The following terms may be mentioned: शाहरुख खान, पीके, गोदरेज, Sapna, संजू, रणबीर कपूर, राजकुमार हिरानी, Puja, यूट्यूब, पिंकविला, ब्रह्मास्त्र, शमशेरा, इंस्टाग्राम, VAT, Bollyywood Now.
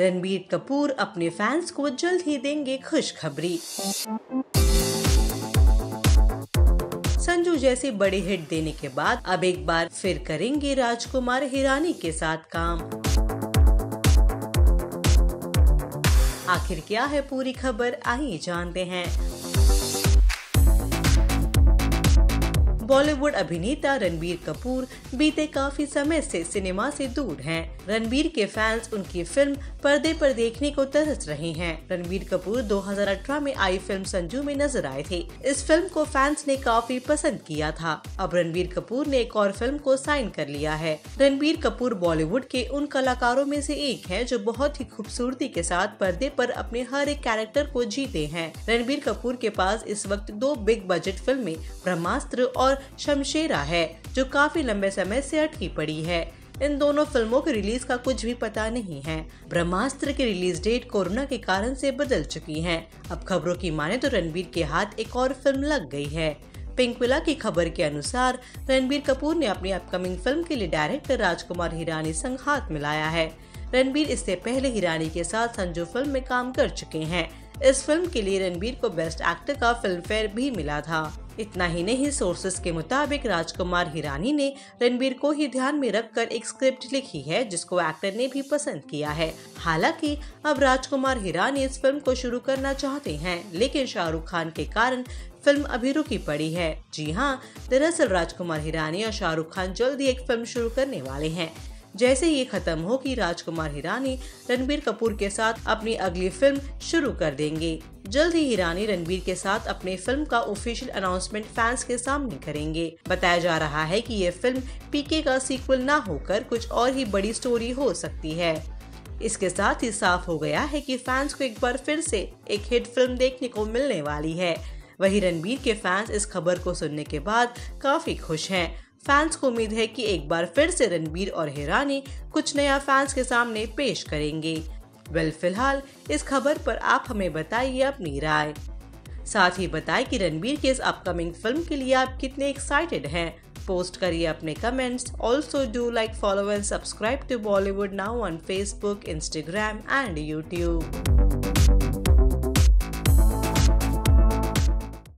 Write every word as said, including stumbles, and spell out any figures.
रणबीर कपूर अपने फैंस को जल्द ही देंगे खुशखबरी। संजू जैसे बड़े हिट देने के बाद अब एक बार फिर करेंगे राजकुमार हिरानी के साथ काम। आखिर क्या है पूरी खबर, आइए जानते हैं। बॉलीवुड अभिनेता रणबीर कपूर बीते काफी समय से सिनेमा से दूर हैं। रणबीर के फैंस उनकी फिल्म पर्दे पर देखने को तरस रहे हैं। रणबीर कपूर दो हज़ार अठारह में आई फिल्म संजू में नजर आए थे। इस फिल्म को फैंस ने काफी पसंद किया था। अब रणबीर कपूर ने एक और फिल्म को साइन कर लिया है। रणबीर कपूर बॉलीवुड के उन कलाकारों में से एक है जो बहुत ही खूबसूरती के साथ पर्दे पर अपने हर एक कैरेक्टर को जीते हैं। रणबीर कपूर के पास इस वक्त दो बिग बजट फिल्में ब्रह्मास्त्र और शमशेरा है जो काफी लंबे समय से अटकी पड़ी है। इन दोनों फिल्मों के रिलीज का कुछ भी पता नहीं है। ब्रह्मास्त्र की रिलीज डेट कोरोना के कारण से बदल चुकी है। अब खबरों की माने तो रणबीर के हाथ एक और फिल्म लग गई है। पिंकविला की खबर के अनुसार रणबीर कपूर ने अपनी अपकमिंग फिल्म के लिए डायरेक्टर राजकुमार हिरानी संग हाथ मिलाया है। रणबीर इससे पहले हिरानी के साथ संजू फिल्म में काम कर चुके हैं। इस फिल्म के लिए रणबीर को बेस्ट एक्टर का फिल्म फेयर भी मिला था। इतना ही नहीं, सोर्सेस के मुताबिक राजकुमार हिरानी ने रणबीर को ही ध्यान में रखकर एक स्क्रिप्ट लिखी है जिसको एक्टर ने भी पसंद किया है। हालांकि अब राजकुमार हिरानी इस फिल्म को शुरू करना चाहते हैं, लेकिन शाहरुख खान के कारण फिल्म अभी रुकी पड़ी है। जी हाँ, दरअसल राजकुमार हिरानी और शाहरुख खान जल्द ही एक फिल्म शुरू करने वाले हैं। जैसे ये खत्म होगी, राजकुमार हिरानी रणबीर कपूर के साथ अपनी अगली फिल्म शुरू कर देंगे। जल्द ही हिरानी रणबीर के साथ अपने फिल्म का ऑफिशियल अनाउंसमेंट फैंस के सामने करेंगे। बताया जा रहा है कि ये फिल्म पीके का सीक्वल ना होकर कुछ और ही बड़ी स्टोरी हो सकती है। इसके साथ ही साफ हो गया है कि फैंस को एक बार फिर से एक हिट फिल्म देखने को मिलने वाली है। वही रणबीर के फैंस इस खबर को सुनने के बाद काफी खुश हैं। फैंस को उम्मीद है कि एक बार फिर से रणबीर और हिरानी कुछ नया फैंस के सामने पेश करेंगे। वेल फिलहाल इस खबर पर आप हमें बताइए अपनी राय। साथ ही बताएं कि रणबीर के इस अपकमिंग फिल्म के लिए आप कितने एक्साइटेड हैं। पोस्ट करिए अपने comments. Also do like, follow and subscribe to Bollywood now on Facebook, इंस्टाग्राम and यूट्यूब।